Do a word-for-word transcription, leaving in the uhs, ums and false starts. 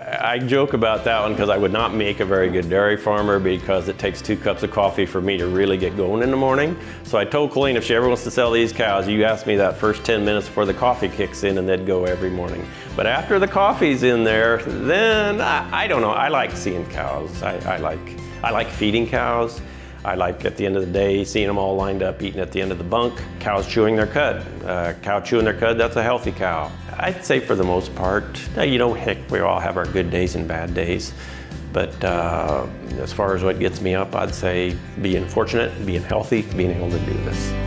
I joke about that one because I would not make a very good dairy farmer because it takes two cups of coffee for me to really get going in the morning. So I told Colleen, if she ever wants to sell these cows, you ask me that first ten minutes before the coffee kicks in, and they'd go every morning. But after the coffee's in there, then I, I don't know. I like seeing cows. I, I like I like feeding cows. I like, at the end of the day, seeing them all lined up, eating at the end of the bunk. Cows chewing their cud. Uh, cow chewing their cud, that's a healthy cow. I'd say for the most part, you know, heck, we all have our good days and bad days. But uh, as far as what gets me up, I'd say being fortunate, being healthy, being able to do this.